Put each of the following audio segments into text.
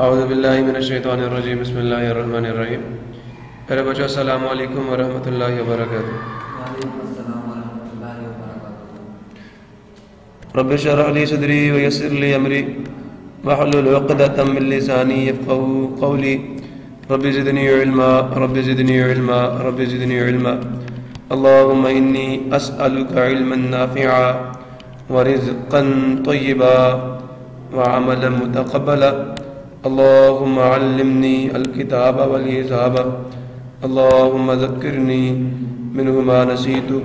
आउज़ुबिल्लाहिमिनश्शैतानिर्रजीम बिस्मिल्लाहिर्रहमानिर्रहीम। प्यारे बच्चों अस्सलाम वालेकुम व रहमतुल्लाहि व बरकातहू। रब्बि शरह ली सदरी व यस्सिर ली अमरी वहलुल उक़दतम मिन लिसानी यफ्क़हू क़ौली। Rabbi ज़िदनी इल्मा, rabbi ज़िदनी इल्मा, rabbi ज़िदनी इल्मा। अल्लाहुम्मा इन्नी अस्अलुका इल्मन नाफ़िआ व रिज़्क़न तय्यिबा व अमलन मुतक़ब्बला। अल्लाहुम्मा अल्लिमनी अल-किताब वल-हिसाब, अल्लाहुम्मा ज़क्किरनी मिन्हु मा नसीतु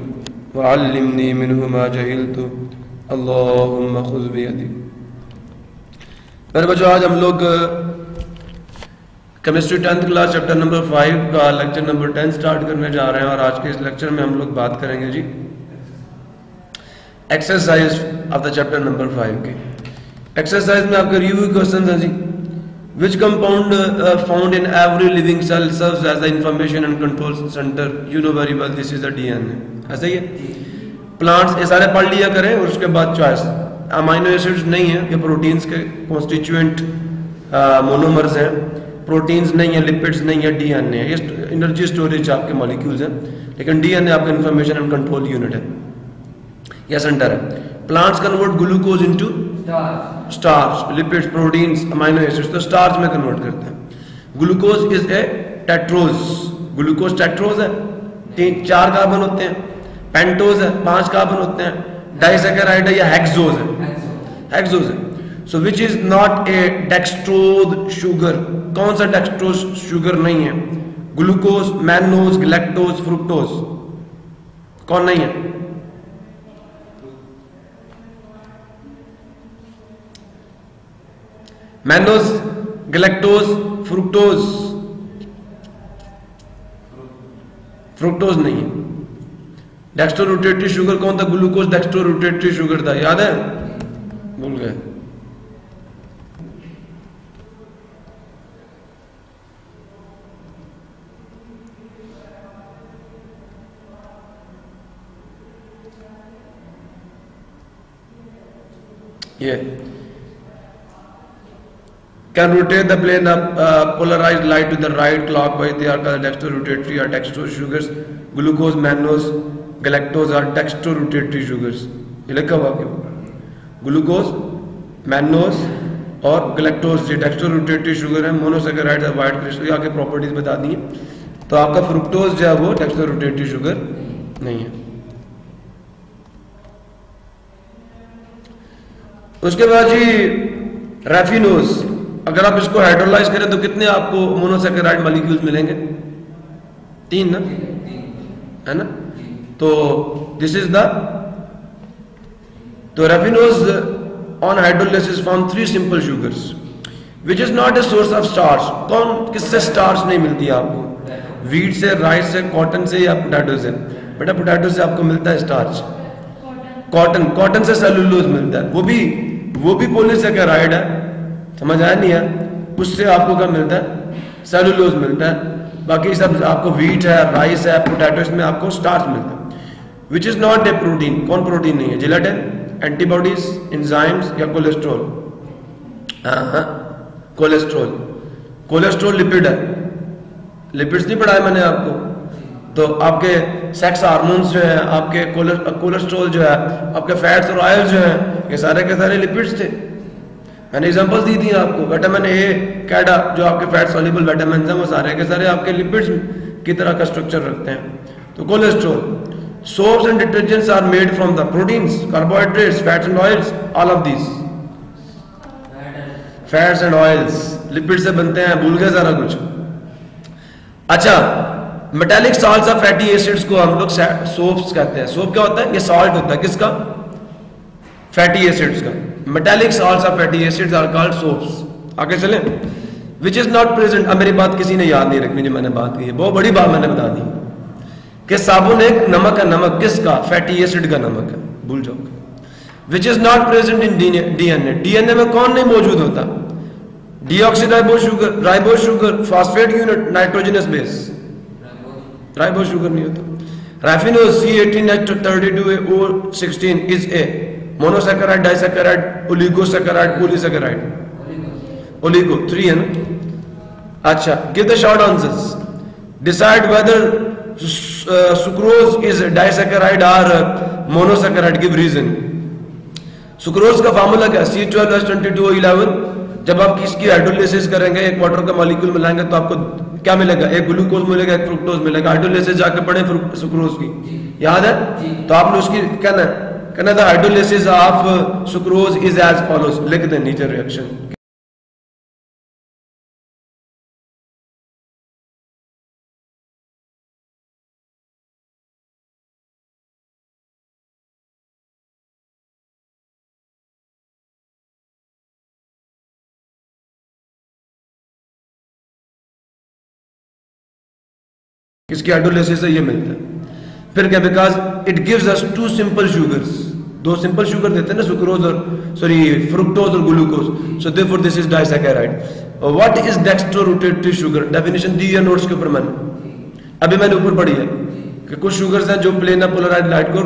व अल्लिमनी मिन्हु मा जहिलतु, अल्लाहुम्मा ख़ुज़ बियदी। मेरे बच्चों आज हम लोग chemistry 10th class chapter number 5 का लेक्चर नंबर 10 स्टार्ट करने जा रहे हैं और आज के इस लेक्चर में हम लोग बात करेंगे जी exercise of the chapter number 5 की। एक्सरसाइज में आपके रिव्यू क्वेश्चन हैं जी। Which compound found in every living cell serves as the information and control center? You know very well this is the DNA. ऐसा ही है। Plants ये सारे पढ़ लिया करें और उसके बाद choice। Amino acids नहीं है कि proteins के constituent monomers हैं। Proteins नहीं है, lipids नहीं है, DNA है। ये energy storage आपके molecules हैं, लेकिन DNA आपका information and control unit है। ये center है। Plants convert glucose into starch, lipids, proteins, amino acids तो स्टार्च में कन्वर्ट करते हैं। Glucose is a tetrose, glucose tetrose है, 4 कार्बन होते हैं। पेंटोज है, 5 कार्बन होते हैं। डाइसैकेराइड है या हेक्सोज है, हेक्सोज है। So which is not a dextrose sugar, कौन सा डेक्सट्रोज शुगर नहीं है? ग्लूकोज, मेनोज, लैक्टोज, फ्रुक्टोज, कौन नहीं है? मेनोज, गैलेक्टोज, फ्रुक्टोज, फ्रुक्टोज नहीं है। डेक्स्ट्रोरोटेटरी शुगर कौन था? ग्लूकोज डेक्स्ट्रोरोटेटरी शुगर था, याद है? भूल गए। ये can rotate the plane of polarized light to the right clockwise. They are called dextrorotatory or dextrose sugars. Glucose, mannose, galactose are dextrorotatory sugars. ये लिखा हुआ आपके पास। Glucose, mannose और galactose ये dextrorotatory sugar हैं। Monosaccharides और white crystals ये आपके properties बता दी हैं। तो आपका fructose जो है वो dextrorotatory sugar नहीं है। उसके बाद जी raffinose, अगर आप इसको हाइड्रोलाइज करें तो कितने आपको मोनोसैकेराइड मॉलिक्यूल्स मिलेंगे? 3 ना, है ना? तो दिस इज द, तो raffinose on hydrolysis form 3 simple sugars which is not a source of starch. कौन, किससे स्टार्च नहीं मिलती है आपको? वीट से, राइस से, कॉटन से या पोटैटो से? बेटा पोटैटो से आपको मिलता है स्टार्च। कॉटन, कॉटन से सेलुलोज मिलता है, वो भी पॉलीसैकेराइड है, समझ आया नहीं है? उससे आपको क्या मिलता है? सेलुलोज मिलता है। बाकी सब आपको व्हीट है, राइस है, पोटैटोस में आपको स्टार्च मिलता है। Which is not a protein, कौन प्रोटीन नहीं है? जिलेटिन, एंटीबॉडीज, एंजाइम्स या कोलेस्ट्रॉल? हाँ, कोलेस्ट्रॉल। कोलेस्ट्रॉल लिपिड है, लिपिड्स नहीं पढ़ाए मैंने आपको? तो आपके सेक्स हार्मोन्स जो है, आपके कोलेस्ट्रॉल जो है, आपके फैट्स और ऑयल्स जो है, ये सारे के सारे लिपिड्स थे। मैंने एग्जाम्पल्स दी थी आपको। विटामिन ए, कैडा जो आपके फैट सॉल्युबल विटामिन हैं, वो सारे के सारे आपके लिपिड्स की तरह का स्ट्रक्चर रखते हैं। तो cholesterol, soaps and detergents are made from the proteins, carbohydrates, fats and oils, all of these. Fats and oils lipid से बनते हैं, भूल गए सारा कुछ। अच्छा, मेटालिक सॉल्ट्स और फैटी एसिड्स को हम लोग सोप्स कहते हैं। सोप क्या होता है? ये सॉल्ट होता है किसका? फैटी एसिड्स का। मेटालिक सॉल्ट्स और fatty acids are called soaps. आगे चलें। विच इज नॉट प्रेजेंट, अब मेरी बात किसी ने याद नहीं रखनी जो मैंने बात की है, बहुत बड़ी बात मैंने बता दी कि साबुन एक नमक है। नमक किसका? फैटी एसिड का नमक है, भूल जाओ। Which is not present in DNA, DNA में कौन नहीं मौजूद होता? Deoxyribose sugar, ribose sugar, phosphate unit, nitrogenous base, ribose sugar नहीं होता। Raffinose C18H32O16 is a monosaccharide, disaccharide, oligosaccharide, polysaccharide. Oligo, three है ना. अच्छा, give the short answers. Decide whether sucrose is disaccharide or monosaccharide. Give reason. Sucrose का formula क्या है? C12H22O11. जब आप इसकी हाइड्रोलिसिस करेंगे, एक वाटर का मॉलिक्यूल मिलाएंगे तो आपको क्या मिलेगा? एक ग्लूकोज मिलेगा, एक फ्रुक्टोज मिलेगा. हाइड्रोलिसिस जाके पढ़े सुक्रोज की, याद है? तो आपने उसकी कहना था hydrolysis of sucrose is as follows. लिख दें नीचे रिएक्शन. इसकी हाइड्रोलाइसिस से ये मिलता है. फिर क्या? Because it gives us two simple sugars. दो सिंपल शुगर देते हैं ना, सुक्रोज और सॉरी फ्रुक्टोज और glucose. So therefore this is disaccharide. What is dextrorotatory sugar? Definition दी है नोट्स के ऊपर. मैंने ऊपर पढ़ी है कि कुछ शुगर्स हैं जो प्लेन पोलराइज्ड लाइट को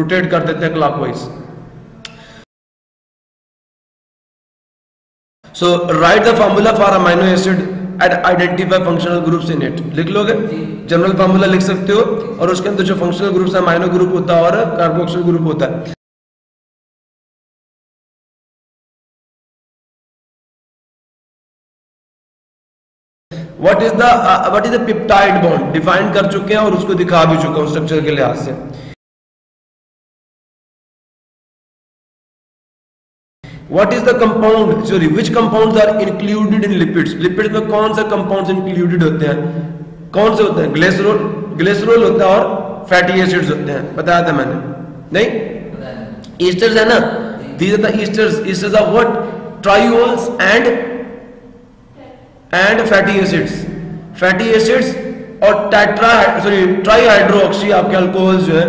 रोटेट कर देते हैं clockwise. So write the formula for amino acid and identify functional groups in it. लिख लोगे? जनरल फार्मूला लिख सकते हो और उसके अंदर जो फंक्शनल ग्रुप्स है, अमाइनो ग्रुप होता है और कार्बोक्सिल ग्रुप होता है. What is the peptide bond? Define कर चुके हैं और उसको दिखा भी चुका हूं स्ट्रक्चर के लिहाज से. What is the compound? Sorry, which compounds are included in lipids? Lipids में कौन से compounds included होते हैं? कौन से होते हैं? Glycerol होता है और fatty acids होते हैं. बताया था मैंने, नहीं? Esters है ना? These are the esters. Esters are what? Triols and fatty acids. Fatty acids और trihydroxy आपके alcohols जो है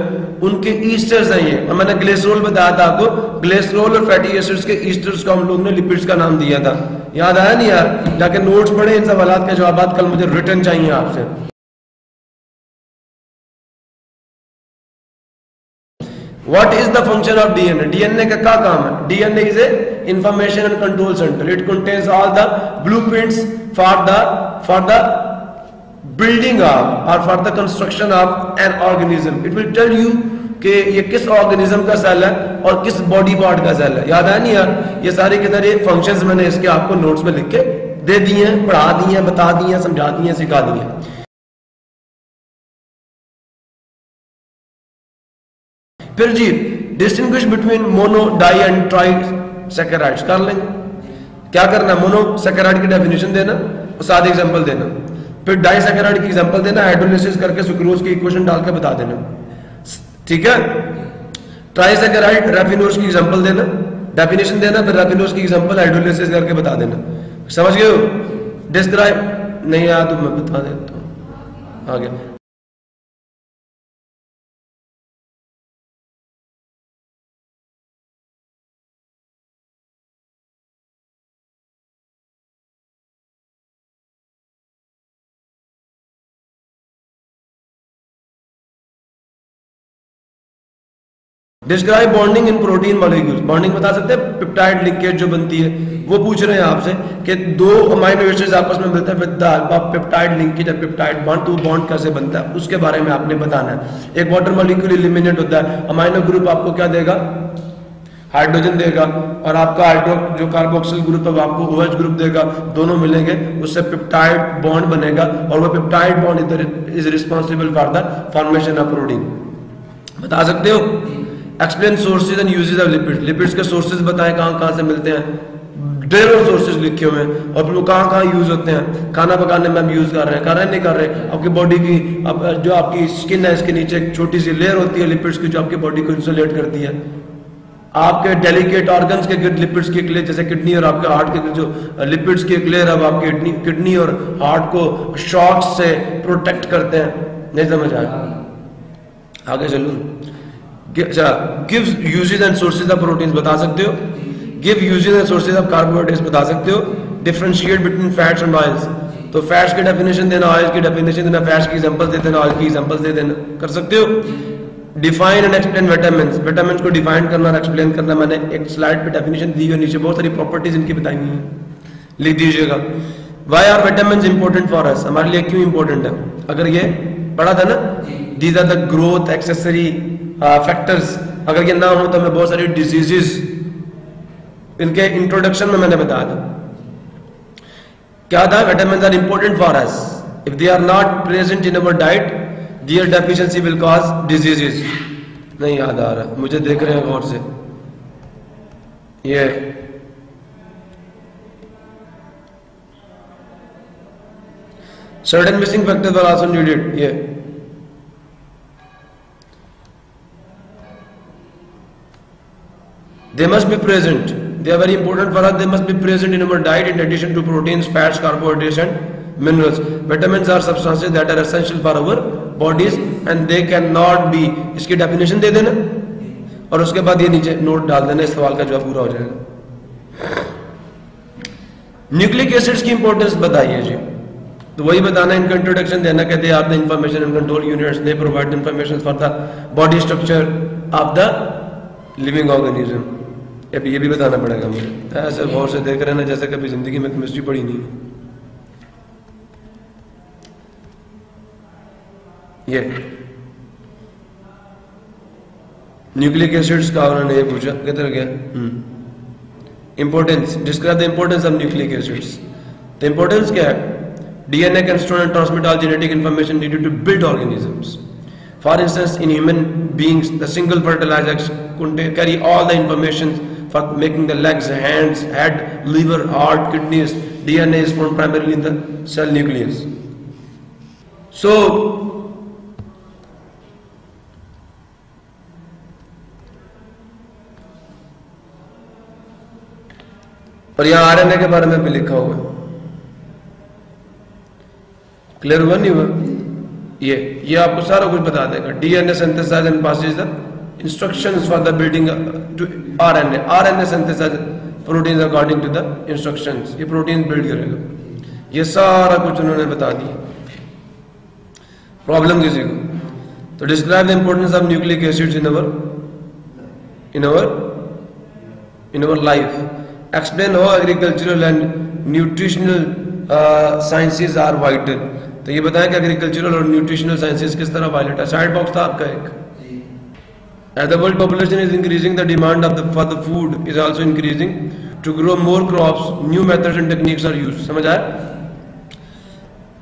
उनके ईस्टर्स हैं ये. और मैंने ग्लिसरॉल बताया था आपको. ग्लिसरॉल और फैटी एसिड्स के ईस्टर्स को हम लोग ने लिपिड्स का नाम दिया था. याद आया नहीं यार? जाके नोट्स पढ़े. इन सवालात के जवाब कल मुझे रिटर्न चाहिए आपसे. What is the function of DNA? DNA का क्या काम है? DNA is a information and control centre. It contains all the blueprints for the building of और for the construction of an organism. It will tell you कि ये किस organism का cell है और किस बॉडी पार्ट का सेल है. याद है नहीं यार? ये सारे के सारे फंक्शंस मैंने इसके आपको नोट्स में लिख के दे दिए हैं, पढ़ा दिए हैं, बता दिए हैं, समझा दिए हैं, सिखा दिए हैं. फिर जी distinguish between mono, di and trisaccharides कर लेंगे. क्या करना? मोनोसैकेराइड की डेफिनेशन देना और साथ एग्जाम्पल देना. फिर डाइसैकेराइड की एग्जांपल देना. हाइड्रोलिसिस करके सुक्रोज की इक्वेशन डाल के बता देना, ठीक है? ट्राइसैकेराइड रेफिनोज की एग्जांपल देना, डेफिनेशन देना, फिर रेफिनोज की एग्जांपल हाइड्रोलिसिस करके बता देना. समझ गए हो? डिस्क्राइब नहीं आया तो मैं बता देता हूं आगे. Describe bonding in protein molecules. Bonding बता सकते हैं. पेप्टाइड लिंकेज जो बनती है वो पूछ रहे हैं आपसे कि दो अमाइनो एसिड्स आपस में मिलते हैं with the help of peptide linkage या पेप्टाइड बॉन्ड. तो बॉन्ड कैसे बनता है उसके बारे में आपने बताना है. एक वाटर मॉलिक्यूल एलिमिनेट होता है. अमाइनो ग्रुप आपको क्या देगा? हाइड्रोजन देगा और आपका हाइड्रो जो कार्बोक्सिल ग्रुप है वो आपको OH ग्रुप देगा. दोनों मिलेंगे, उससे पेप्टाइड बॉन्ड बनेगा और वो peptide bond is responsible for the formation of protein. बता सकते हो? Explain sources and usage of lipid. Lipids के सोर्सेज बताएं, कहाँ कहाँ से मिलते हैं. ढेरों सोर्सेज लिखे हुए हैं और फिर वो कहाँ कहाँ यूज होते हैं. खाना पकाने में हम यूज कर रहे हैं, कर रहे हैं, नहीं कर रहे हैं. आपकी बॉडी की जो आपकी स्किन है, इसके नीचे एक छोटी सी लेयर होती है लिपिड्स की जो आपकी बॉडी को इंसुलेट करती है. आपके डेलिकेट ऑर्गन्स के गिर्द लिपिड्स की एक लेयर, जैसे किडनी और आपके हार्ट के गिर्द जो लिपिड्स की एक लेयर, अब आपकी किडनी और हार्ट को शॉक से प्रोटेक्ट करते हैं. नहीं समझ आया? आगे चलूँ. अच्छा, give uses and sources of proteins बता सकते हो. Give uses and sources of carbohydrates बता सकते हो. Differentiate between fats and oils. तो फैट्स की डेफिनेशन देना, ऑयल की डेफिनेशन देना, फैट्स की एग्जांपल्स दे देना, ऑयल की एग्जांपल्स दे देना. कर सकते हो. Define and explain vitamins. Vitamins को डिफाइन करना और एक्सप्लेन करना. मैंने एक स्लाइड पर डेफिनेशन दी हुई है, नीचे बहुत सारी प्रॉपर्टीज इनकी बताई हुई हैं. लिख दीजिएगा। Why are vitamin important for us, हमारे लिए क्यों इंपॉर्टेंट है? अगर ये पढ़ा था ना, these are the growth accessory factors, अगर ये ना हो तो हमें बहुत सारी डिजीजेस, इनके इंट्रोडक्शन में मैंने बताया था क्या था, vitamin are important for us, if they are not present in our diet their deficiency will cause diseases. नहीं याद आ रहा, मुझे देख रहे हैं गौर से, ये certain missing factors are also needed, yeah, they must be present, they are very important for us, they must be present in our diet in addition to proteins, fats, carbohydrates and minerals. Vitamins are substances that are essential for our bodies and they cannot be, iski definition de dena aur uske baad ye niche note dal dena, is sawal ka jawab pura ho jayega. Nucleic acids ki importance bataiye ji, तो वही बताना, इनका introduction देना, कहते हैं आप the information and control units, they provide information for the body structure of the living organism. अभी ये भी बताना पड़ेगा मुझे, ऐसे गौर से देख रहे हैं ना जैसे कभी जिंदगी में केमिस्ट्री पढ़ी नहीं। ये न्यूक्लिक एसिड्स का उन्होंने ये पूछा, किधर गया, importance, describe the importance of nucleic acids. The importance क्या है? DNA can store and transmit all genetic information needed to build organisms. For instance, in human beings, the single fertilizer could carry all the information for making the legs, hands, head, liver, heart, kidneys. DNA is found primarily in the cell nucleus. So, और यहाँ RNA के बारे में भी लिखा हुआ है, clear हुआ नहीं हुआ? ये आपको सारा कुछ बता देगा। DNA synthesize and passes the instructions for the building to RNA synthesize proteins according to the instructions, ये प्रोटीन बिल्ड करेगा, ये सारा कुछ उन्होंने बता दिया। प्रॉब्लम किसी को तो describe the importance of nucleic acids in our life, explain how agricultural and nutritional sciences are vital. तो ये बताएं कि एग्रीकल्चरल और न्यूट्रिशनल साइंसेज किस तरह वायलेट है। साइड बॉक्स था आपका एक। As the world population is increasing, the demand for the food is also increasing. To grow more crops, new methods and techniques are used. समझ आया?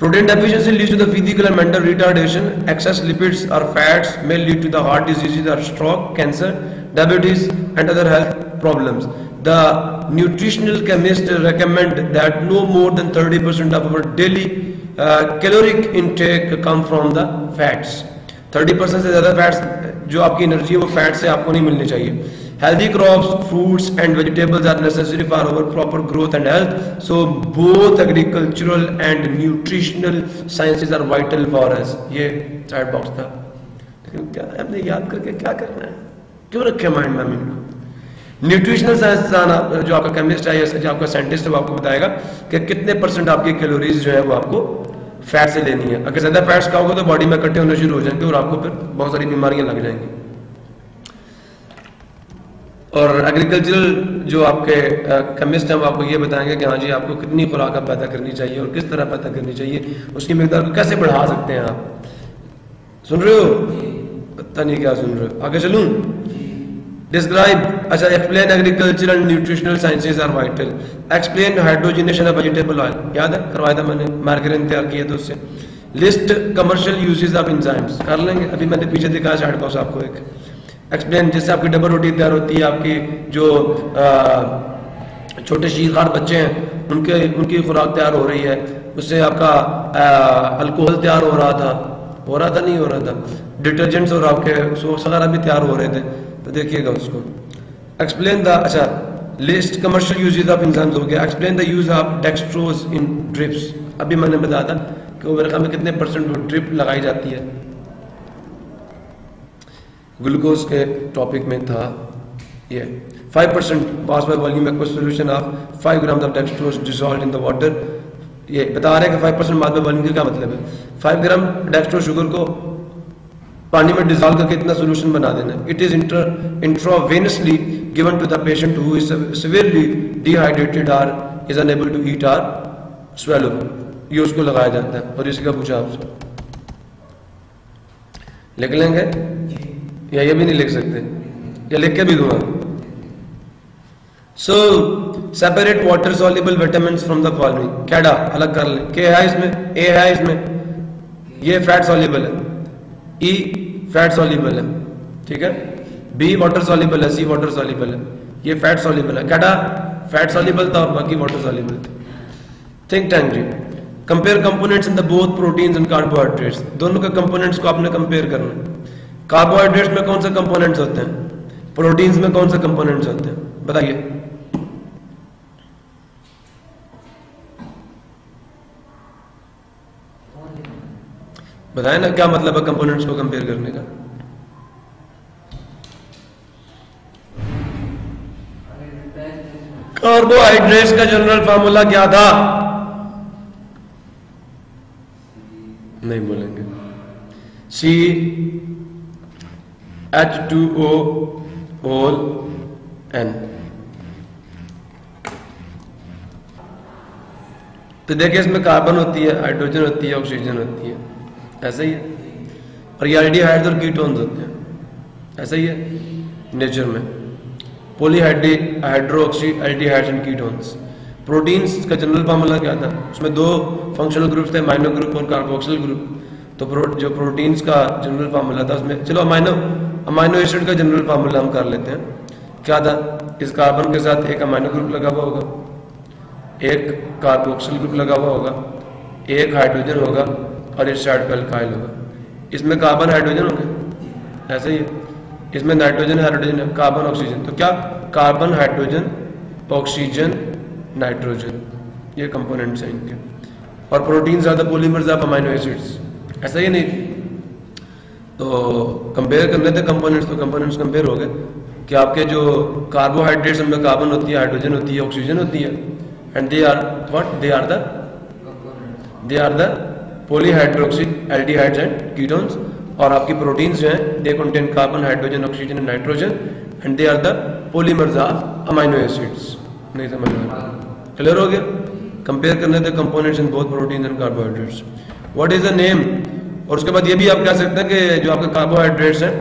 Protein deficiency leads to the physical and mental retardation. Excess lipids or fats may lead to the heart diseases or stroke, cancer, diabetes and other health problems. The nutritional chemists recommend that no more than 30% of our daily caloric intake come from the fats. 30% से ज़्यादा fats, जो आपकी energy है वो fat से आपको नहीं मिलनी चाहिए। Healthy crops, fruits and vegetables are necessary for our proper growth and health. So both agricultural and nutritional sciences are vital for us. ये चैट बॉक्स था, क्या आपने याद करके क्या करना है, क्यों रखे माइंड में इनको। न्यूट्रिशनल साइंस जो आपका केमिस्ट है या जो आपका साइंटिस्ट है वो आपको बताएगा कि कितने % आपकी कैलोरीज जो है वो आपको फैट से लेनी है। अगर ज्यादा फैट्स खाओगे तो बॉडी में इकट्ठे होने शुरू हो जाएंगे और आपको फिर बहुत सारी बीमारियां लग जाएंगी। और एग्रीकल्चरल जो आपके केमिस्ट हैं वो आपको ये बताएंगे कि हाँ जी आपको कितनी खुराक पैदा करनी चाहिए और किस तरह पैदा करनी चाहिए, उसकी मिकदार को कैसे बढ़ा सकते हैं। आप सुन रहे हो? पता नहीं क्या सुन रहे हो। आगे चलूँ। Describe, अच्छा, explain agricultural and nutritional sciences are vital. Explain hydrogenation of vegetable oil. याद है, करवाया था मैंने, मार्गरीन तैयार किया था उससे। List commercial uses of enzymes. कर लेंगे, अभी मैंने पीछे दिखाया शायद बॉस आपको एक। Explain, जैसे आपकी डबल रोटी तैयार होती है, आपकी जो छोटे शीतकार बच्चे हैं उनकी खुराक तैयार हो रही है, उससे आपका अल्कोहल तैयार हो रहा था नहीं हो रहा था, डिटर्जेंट्स और आपके सोप्स वगैरह भी तैयार हो रहे थे, तो देखिएगा उसको। एक्सप्लेन द, अच्छा list commercial uses of enzymes हो गया। Explain the use of dextrose in drips, अभी मैंने बताया था कि उम्र में कितने % ड्रिप लगाई जाती है, ग्लूकोज के टॉपिक में था ये। 5% pass by volume aq solution of 5 gram of dextrose dissolve in the water. ये बता रहे हैं कि 5% पास बाय वॉल्यूम का क्या मतलब है। 5 ग्राम डेक्सट्रो शुगर को पानी में डिजॉल्व करके इतना सोल्यूशन बना देना। It is intravenously given to the patient who is severely dehydrated or is unable to eat or swallow, ये उसको लगाया जाता है। और इसी का पूछा आपसे, लिख लेंगे या ये भी नहीं लिख सकते, या लिख के भी दूंगा। So separate water soluble vitamins from the following, कैडा अलग कर लें, के है इसमें, ए है इसमें, ये फैट सॉल्युबल है, ई फैट सॉल्युबल है, ठीक है, बी वाटर सॉल्युबल है, सी वाटर सॉल्युबल है, ये फैट सॉल्युबल है। कैडा फैट सॉल्युबल था और बाकी वाटर सॉल्युबल थे। Think tank ji, compare components in the both proteins and carbohydrates, दोनों के कंपोनेंट्स को आपने कंपेयर करना है। कार्बोहाइड्रेट्स में कौन से कंपोनेंट्स होते हैं, प्रोटीन्स में कौन से कंपोनेंट्स होते हैं, बताइए। बताए ना क्या मतलब है कंपोनेंट्स को कंपेयर करने का। कार्बोहाइड्रेट्स का जनरल फार्मूला क्या था, नहीं बोलेंगे, CH2ON। तो देखिए इसमें कार्बन होती है, हाइड्रोजन होती है, ऑक्सीजन होती है, ऐसा ही है। और ये एल्डिहाइड्स और कीटोन्स होते हैं, ऐसा ही है नेचर में। Polyhydroxy aldehydes and ketones. Proteins का जनरल फार्मूला क्या था, उसमें दो फंक्शनल ग्रुप्स थे, अमाइनो ग्रुप और कार्बोक्सिल ग्रुप। तो जो प्रोटीन्स का जनरल फार्मूला था उसमें, चलो अमाइनो एसिड का जनरल फार्मूला हम कर लेते हैं। क्या था, इस कार्बन के साथ एक अमाइनो ग्रुप लगा हुआ होगा, एक कार्बोक्सिल ग्रुप लगा हुआ होगा, एक हाइड्रोजन होगा और इस साइड पर अल्काइल होगा। इसमें कार्बन हाइड्रोजन होंगे, ऐसे ही है। इसमें नाइट्रोजन हाइड्रोजन है, कार्बन ऑक्सीजन। तो क्या कार्बन हाइड्रोजन ऑक्सीजन नाइट्रोजन, ये कंपोनेंट्स हैं इनके। और प्रोटीन्स ज़्यादा पॉलीमर्स ऑफ अमाइनो एसिड्स, ऐसा ही नहीं। तो कंपेयर करने थे कंपोनेंट्स, तो कंपोनेंट्स कंपेयर हो गए कि आपके जो कार्बोहाइड्रेट्स में कार्बन होती है, हाइड्रोजन होती है, ऑक्सीजन होती है, and they are what, they are the polyhydroxy aldehydes and ketones। और आपकी प्रोटीन्स जो हैं they contain carbon, hydrogen, oxygen and nitrogen and they are the polymers of amino acids। नहीं समझ रहा, क्लियर हो गया। कंपेयर करने थे components in both proteins and carbohydrates. What is the name, और उसके बाद ये भी आप कह सकते हैं कि जो आपके कार्बोहाइड्रेट्स हैं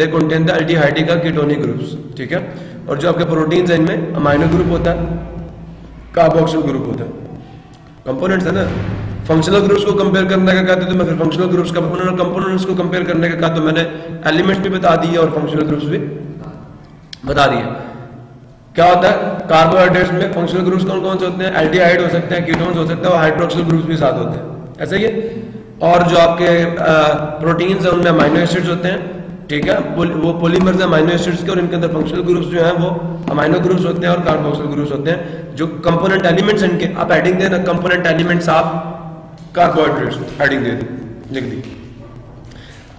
they contain the aldehydic and ketonic groups, ठीक है। और जो आपके प्रोटीन्स हैं इनमें अमाइनो ग्रुप होता है, कार्बोक्सिल ग्रुप होता है, कंपोनेंट्स है ना। फंक्शनल ग्रुप्स को कंपेयर करने का कहते तो मैं फिर फंक्शनल ग्रुप्स का कंपोनेंट्स को कंपेयर करने का कहा, तो मैंने एलिमेंट्स भी बता दिए और फंक्शनल ग्रुप्स भी बता दिए। क्या होता है कार्बोहाइड्रेट्स में फंक्शनल ग्रुप्स कौन कौन से होते हैं, एल्डिहाइड हो सकते हैं, कीटोन्स हो सकते हैं और हाइड्रोक्सिल ग्रुप्स भी साथ होते हैं, ऐसे ही। और जो आपके प्रोटीन्स हैं उनमें अमाइनो एसिड्स होते हैं, ठीक है, वो पॉलीमर्स हैं अमाइनो एसिड्स के, और इनके अंदर फंक्शनल ग्रुप्स जो हैं वो अमाइनो ग्रुप्स होते हैं और कार्बोक्सिल ग्रुप्स होते हैं। जो कंपोनेंट एलिमेंट्स इनके, आप एडिंग देना component elements of carbohydrates, adding दे दी, लिख दी।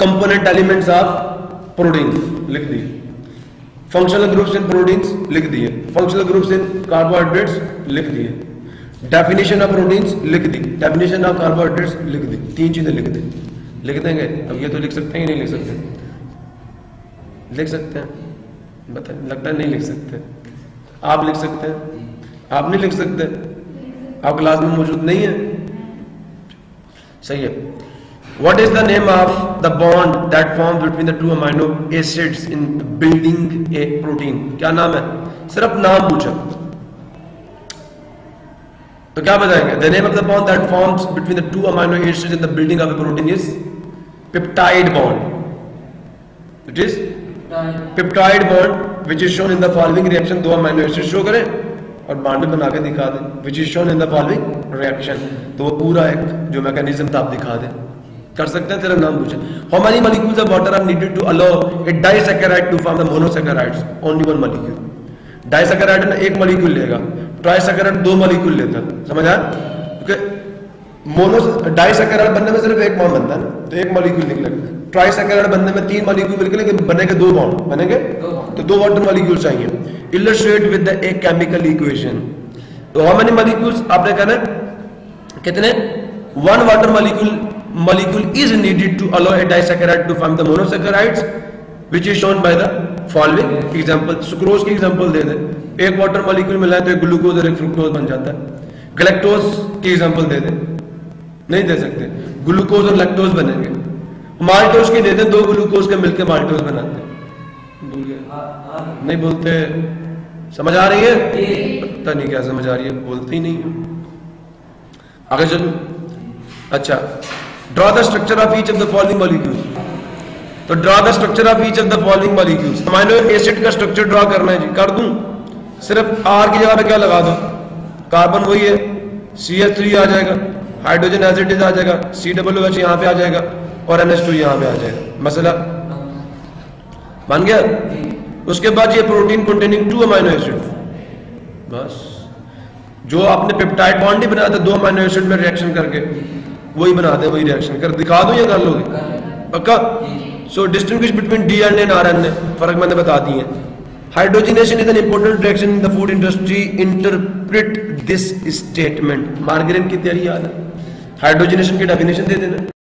कंपोनेंट एलिमेंट्स ऑफ प्रोटीन्स लिख दी, फंक्शनल ग्रुप्स इन प्रोटीन्स लिख दिए, फंक्शनल ग्रुप्स इन कार्बोहाइड्रेट्स लिख दिए, डेफिनेशन ऑफ प्रोटीन्स लिख दी, डेफिनेशन ऑफ कार्बोहाइड्रेट्स लिख दी। तीन चीजें लिख दी, लिख देंगे। अब ये तो लिख सकते हैं, नहीं लिख सकते, लिख सकते हैं, बता लगता है नहीं लिख सकते। आप लिख सकते हैं, आप नहीं लिख सकते, आप क्लास में मौजूद नहीं है, सही है। What is the name of the bond that forms between the two amino acids in building a protein, क्या नाम है, सिर्फ नाम पूछा तो क्या बताएंगे। The name of the bond that forms between the two amino acids in the building of a protein is peptide bond, it is peptide bond which is shown in the following reaction. दो amino acid show करें और bond में बना के दिखा दें, which is shown in the following reaction, तो वो पूरा एक जो मैकेनिज्म था आप दिखा दें, कर सकते हैं। तेरा नाम पूछे, how many molecules of water are needed to allow a disaccharide to form the monosaccharides, only one molecule. Disaccharide में एक मॉलिक्यूल लेगा, ट्राइसैकराइड दो मॉलिक्यूल लेता, समझ आया, क्योंकि मोनो डाइसैकराइड बनने में सिर्फ एक बॉन्ड बनता है ना, तो एक मॉलिक्यूल निकलेगा। ट्राइसैकराइड बनने में तीन मॉलिक्यूल मिलकर लेकिन बनेंगे दो बॉन्ड, बनेंगे तो दो वाटर मॉलिक्यूल चाहिए। Illustrate with the a chemical equation, तो हाउ मेनी मॉलिक्यूल्स आपने कहना है कितने, one water molecule is needed to allow a disaccharide to form the monosaccharides which is shown by the following example. Sucrose की example दे दें, एक water molecule मिला है तो एक ग्लूकोज और एक फ्रुक्टोज बन जाता है, ग्लैक्टोज की एग्जांपल दे दें, नहीं दे सकते, ग्लूकोज और लैक्टोज बनेंगे। माल्टोज की देते, दो ग्लूकोज के मिलकर माल्टोज बनाते हैं, भूल गए, नहीं बोलते। समझ आ रही है? पता नहीं क्या समझ आ रही है, बोलते ही नहीं है। आगे चलो। अच्छा, draw the structure of each of the following molecules. तो draw the structure of each of the following molecules, amino acid का स्ट्रक्चर ड्रॉ करना है जी। कर दूं, सिर्फ आर की जगह पे क्या लगा दो, कार्बन वही है CH3 आ जाएगा, हाइड्रोजन एसिड आ जाएगा, COOH यहाँ पे आ जाएगा और NH2 यहाँ पे आ जाएगा। मसला बन गया। उसके बाद ये प्रोटीन कंटेनिंग 2 अमीनो एसिड, बस जो आपने पेप्टाइड बॉन्ड ही बनाया था 2 अमीनो एसिड में रिएक्शन करके, वही बनाते, वही रिएक्शन कर दिखा दो, ये कर लोगे पक्का। So distinguish between DNA and RNA, फर्क मैंने बता दिए। Hydrogenation is an important reaction in the food industry, interpret this statement. Margarine की तैयारी याद है, हाइड्रोजिनेशन की डेफिनेशन दे देना।